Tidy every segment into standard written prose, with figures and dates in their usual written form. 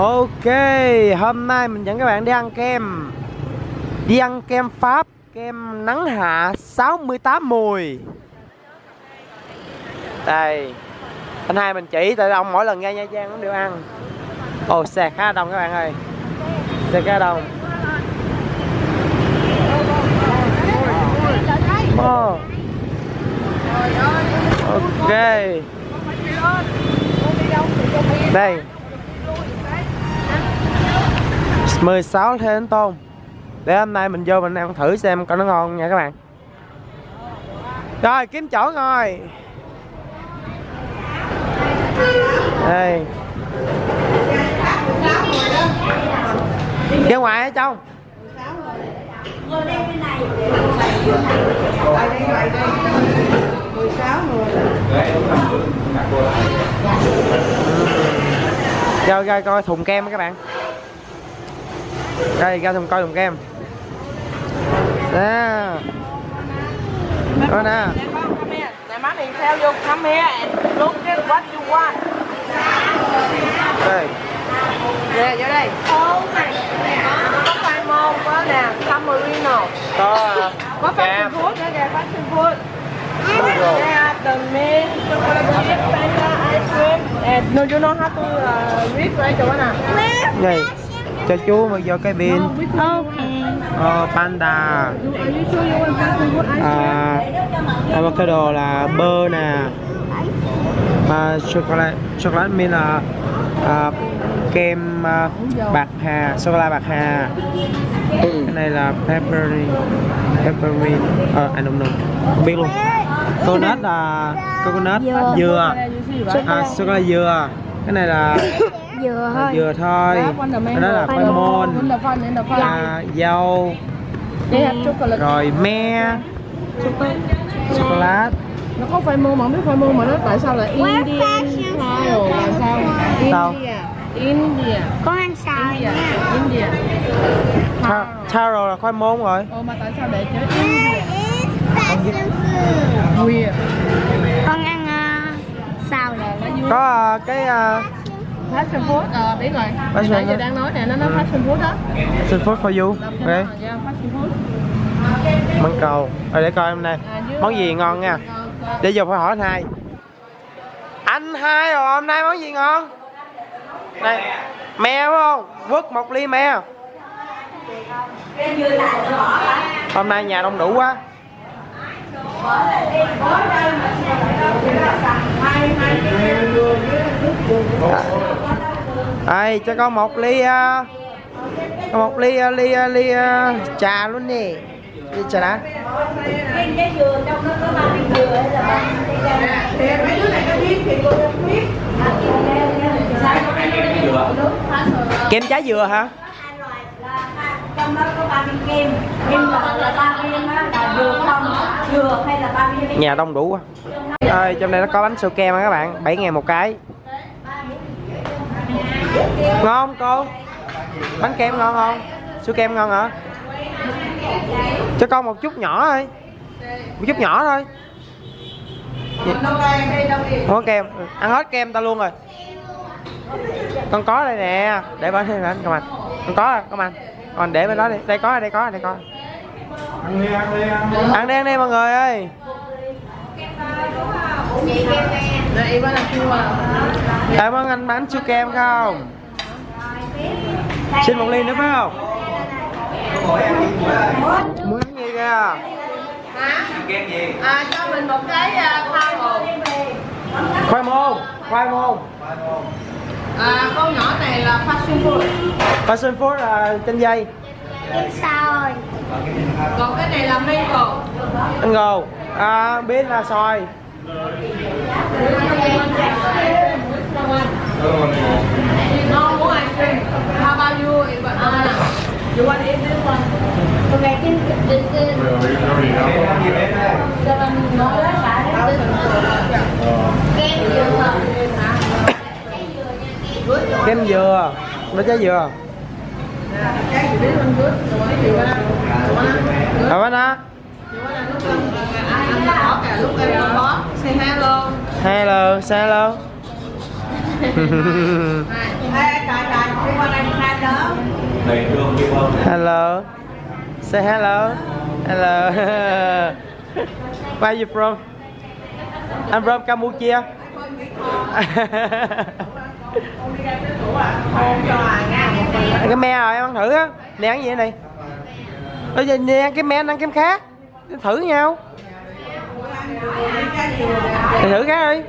Ok, hôm nay mình dẫn các bạn đi ăn kem. Đi ăn kem Pháp, kem nắng hạ 68 mùi. Đây, anh hai mình chỉ, tại ông mỗi lần ra Nha Trang cũng đều ăn. Ồ, xe khá đông các bạn ơi. Xe khá đông. Ok. Đây 16 thế đến tôm. Để hôm nay mình vô mình ăn thử xem coi nó ngon nha các bạn. Rồi kiếm chỗ ngồi. Đây. Ra ngoài hả Châu? Rồi ra coi thùng kem các bạn. Đây ra thùng coi thùng kem. Nè. Đó nè. Đây. Nè vô đây. Có khoai môn, có nè, tamarino. Có bánh trung Quốc nữa kìa, bánh trung Quốc. Nè, từng miếng, chocolate chip, ice cream. Nè, no you know how to read right chỗ nè. Cho chú mà vô cái pin. Panda. Avocado là bơ nè. Mà chocolate mint là kem bạc hà, sô cô la bạc hà. Cái này là peppermint. Anh không biết luôn. Coconut là coconut dừa. Sô cô la dừa. Cái này là dừa thôi. Cái đó là khoai môn, dâu, rồi me, sô cô la. Nó có khoai môn mà không biết khoai môn mà nó tại sao là Indian style là sao? India. Con ăn xào India. India. Taro là khoai môn rồi. Ồ mà tại sao để chứ? Con ăn xào là nó có cái fashion food biết rồi. Nãy giờ đang nói nè, nó fashion food đó. Fashion food for you. Ok. Măng cầu. Rồi để coi hôm nay món gì ngon nha. Để giờ phải hỏi anh hai. Anh hai rồi hôm nay món gì ngon? Này, me đúng không? Quất một ly me. Hôm nay nhà đông đủ quá. Đây cho con một ly trà luôn nè. Đi trà đá. Kem trái dừa hả? Trong đó có 3 viên kem. Kem là 3 viên là dừa không? Dừa hay là 3 viên? Nhà đông đủ quá. Ơi, trong đây nó có bánh sô kem các bạn, 7.000 một cái. Ngon cô? Bánh kem ngon không? Sô kem ngon hả? Cho con một chút nhỏ thôi. Một chút nhỏ thôi. Có kem, ăn hết kem ta luôn rồi. Con có đây nè, để bên đây anh, con có rồi, công anh. Còn để bên đó đi, đây có rồi, đây có. Ăn đi, ăn đi mọi người ơi. Cảm ơn anh bán siêu kem không? Xin một ly nữa phải không? Muốn gì kìa? Hả? Kem gì? Cho mình một cái khoai môn. Khoai môn, con nhỏ này là fashion food. Fashion food là chanh dây. Chanh sao rồi. Còn cái này là mango. Mango. Biết là xoài. Ngon muốn ăn thêm. How about you? You want to eat this one? Kem dừa, nó trái dừa. Hello, Hello. Say hello. Hello. Where are you from? I'm from Cambodia. Cái me rồi em ăn thử á. Nè ăn gì vậy này? Bây giờ nè ăn cái me, ăn cái khác. Thử nhau. Thử cái đi.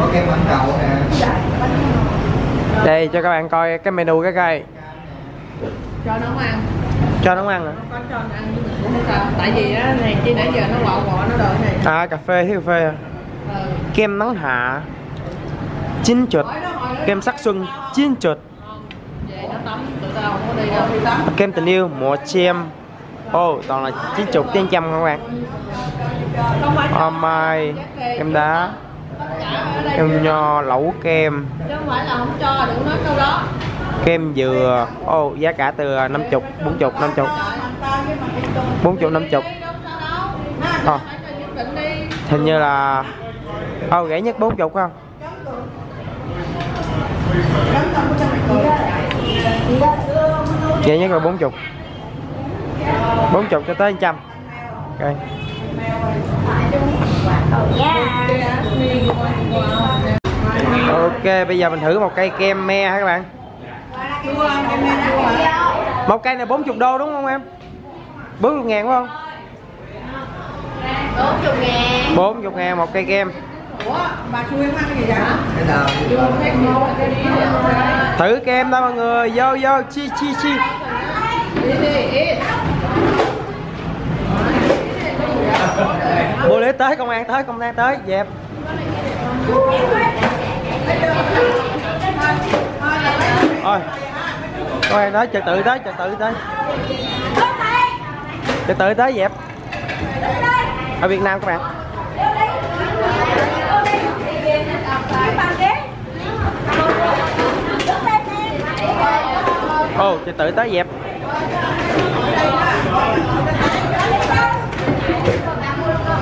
Có cái bánh đậu nè. Đây cho các bạn coi cái menu cái coi. Cho nó ăn. Cho nó ăn hả? Có cho nó ăn chứ sao? Tại vì á này chi nãy giờ nó quọ quọ nó đợi này. À cà phê, thiếu cà phê à? Ừ. Kem nắng hạ. Chín chuột. Kem sắc xuân, chín chuột. Vậy nó tắm tụi tao không có đi đâu, đi tắm. Kem tình yêu, mùa chim. Ô, toàn là 90 100 các bạn. Ô mai, kem đá. Kem nho, lẩu kem. Chứ không phải là không cho, đừng nói câu đó. Kem dừa. Ô, giá cả từ 50, 40, 50. 40, 50. Ờ. Hình như là ô rẻ nhất 40 không? Rẻ nhất là 40. 40 cho tới 100. Ok. Ok, bây giờ mình thử một cây kem me hả các bạn? Một cây này 40 đô đúng không em? 40.000 đúng không? 40.000. 40.000 một cây kem. Ủa, bà Chu em ăn cái gì vậy? Thử kem đó mọi người, vô vô chi chi chi. Bố lý tới, công an tới, công an tới, dẹp. Ôi, công an tới, trật tự tới, trật tự tới. Trật tự tới, dẹp. Ở Việt Nam các bạn. Ồ, trật tự tới, dẹp.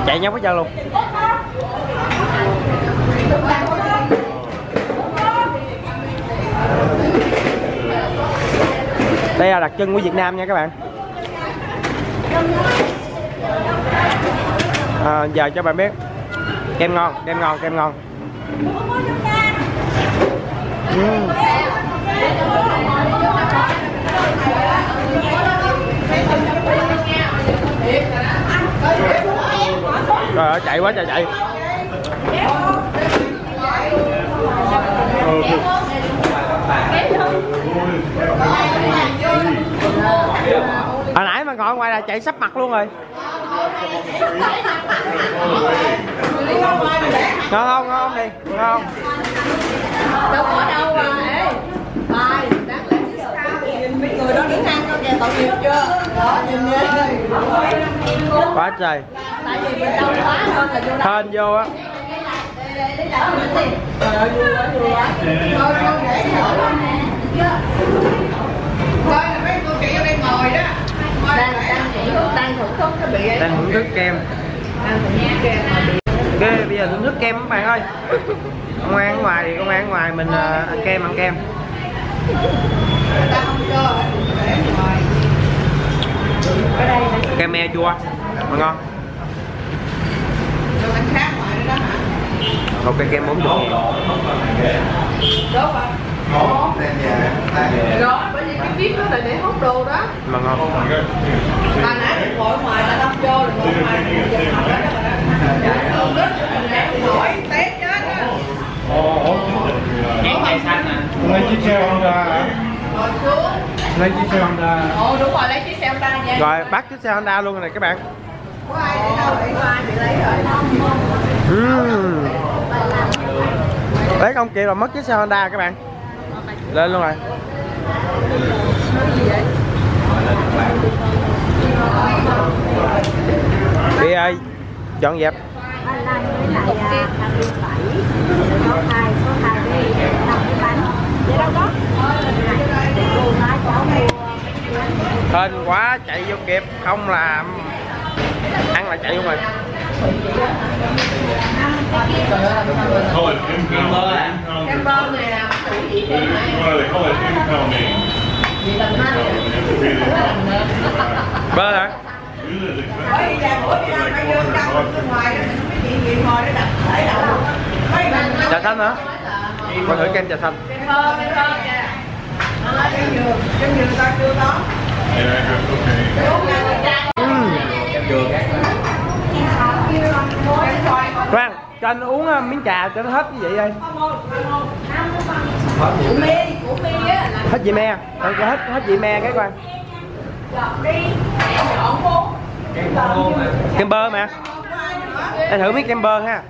Chạy nhau với nhau luôn. Đây là đặc trưng của Việt Nam nha các bạn. À, giờ cho bạn biết kem ngon, kem ngon, kem ngon. Trời ơi, chạy quá trời chạy. Hồi nãy mà ngồi ngoài là chạy sắp mặt luôn rồi. Ngon không, ngon đi, ngon. Đâu có đâu mà. Bài, đáng lẽ chứ sao. Nhìn mấy người đó đứng ăn con kìa, tội nghiệp chưa? Đó, nhìn đi. Quá trời. Hên vô á. Đang thưởng thức kem. Ghê, bây giờ thưởng thức kem các bạn ơi. Công an ở ngoài thì công an ở ngoài, mình ăn kem, ăn kem. Kem me chua mà ngon. Một cây kem 40.000. Rồi, bởi vì cái viết đó là để hốt đồ đó. Mà ngon. Bà nãy được ngồi ngoài là đâm vô, được ngồi ngoài là đâm vô. Được ngồi té chết á. Ngồi ngoài xanh à? Lấy chiếc xe Honda hả? Ngồi xuống. Lấy chiếc xe Honda. Ồ đúng rồi, lấy chiếc xe Honda vậy. Rồi, bắt chiếc xe Honda luôn rồi này các bạn. Có ai để đâu để qua thì lấy rồi. Đấy không kịp là mất chiếc xe Honda các bạn. Lên luôn rồi. Đi ơi, dọn dẹp. Hên quá chạy vô kịp, không là ăn là chạy luôn rồi. Thôi, kem bơ nè. Kem bơ nè. Don't let you tell me. Brother. Bởi vì là mỗi lần phải vô trong bên ngoài đó, mấy chị gì ngồi để đặt để đậu. Trà xanh hả? Có thử kem trà xanh. Kem thơm kìa. Nó trên giường ta chưa có. Khoan, cho anh uống miếng trà cho nó hết như vậy đây. Hết vị me, hết vị me cái coi. Kem bơ mà. Em thử miếng kem bơ ha.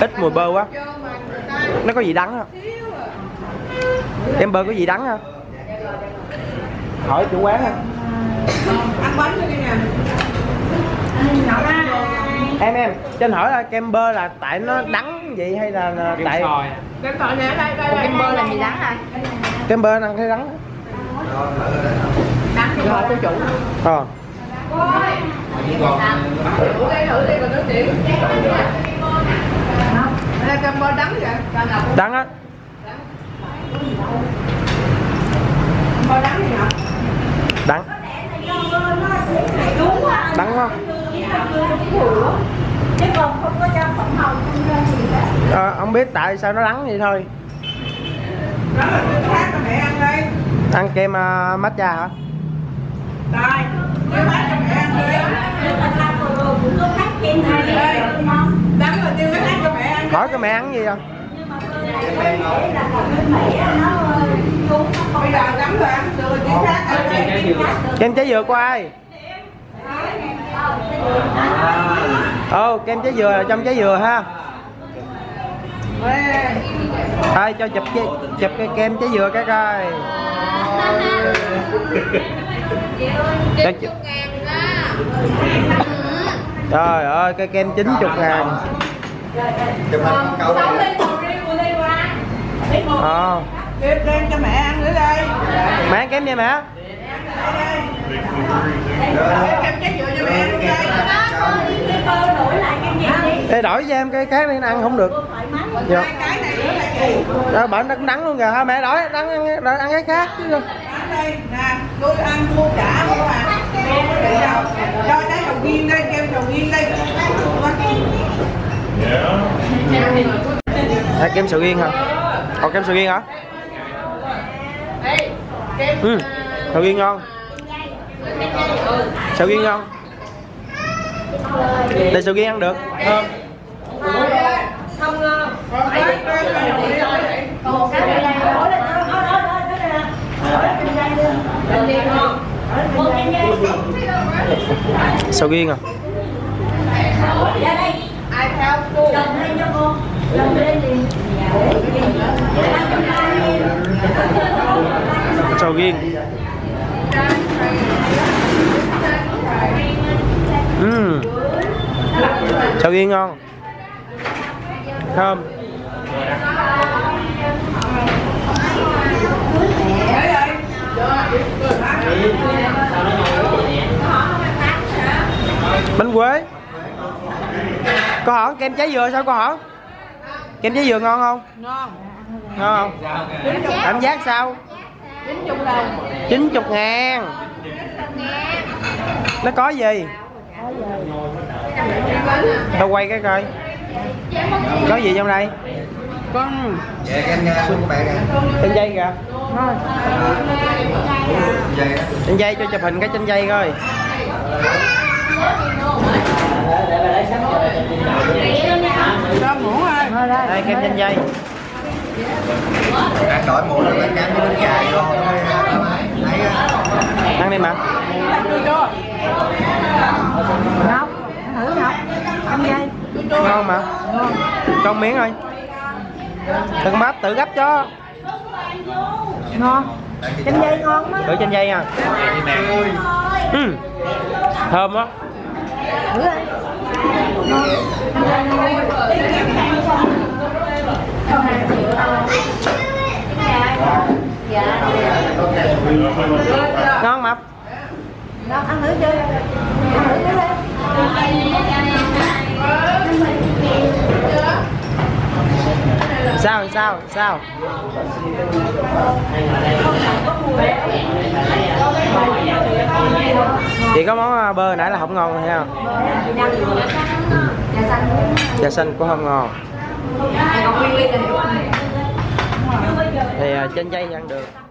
Ít mùi bơ quá. Nó có gì đắng không? Kem bơ có gì đắng không? Hỏi chủ quán ha. Ăn bánh đi nè. Em cho anh hỏi là kem bơ là tại nó đắng vậy hay là tại kem bơ nè, đây là kem bơ là gì đắng rồi. Kem bơ ăn thấy đắng. Đắng thì hỏi cô chủ. Ờ. Ủa cái thử đi rồi nó điểm. Đây kem bơ đắng vậy. Đắng á. Đắng. Đắng không? À, không biết tại sao nó đắng vậy thôi. Ăn kem matcha hả? Hỏi cho mẹ ăn gì không? Kem trái dừa của ai? Ồ, kem trái dừa là trong trái dừa ha. Thôi cho chụp cái kem trái dừa cái coi. Trời ơi, cái kem 90.000. Ờ. Kẹp lên cho mẹ ăn nữa đây. Mẹ ăn kem nha mẹ. Để đổi cho em cái khác đi, ăn không được. Dạ. Đó bển nó cũng đắng luôn kìa ha mẹ, đổi ăn cái khác chứ. Ăn đây nè, tôi ăn mua cả không à. Cho trái sầu riêng đây, kem sầu riêng đây. Dạ. Kem sầu riêng hả? Còn kem sầu riêng hả? Ừ. Sầu riêng ngon. Sầu riêng ngon. Đây sầu riêng ăn được. Thơm. Không ngon. Sầu riêng à? Sầu riêng. Sầu riêng ngon. Thơm. Bánh quế. Cô hỏi kem trái dừa sao cô hỏi? Kem trái dừa ngon không? Ngon. Ngon không? Cảm giác sao? 90.000. Nó có gì? Tao quay cái coi. Có gì trong đây? Có chanh dây kìa. Chanh dây cho chụp hình cái chanh dây coi. Đây kem chanh dây. Ăn đổi mùa là bán cám với bánh gà ngon. Ăn đi mà. Ngon, thử ngon. Ăn dây. Ngon mà. Con miếng thôi. Đừng máp tự gấp cho. Ngon. Chanh dây ngon quá. Thử chanh dây à. Thơm á. Thử đi. Ngon mập. Ăn thử chơi. Ăn thử cái Sao? Chị có món bơ nãy là không ngon hay không? Trà xanh cũng không ngon. Thì trên dây ăn được.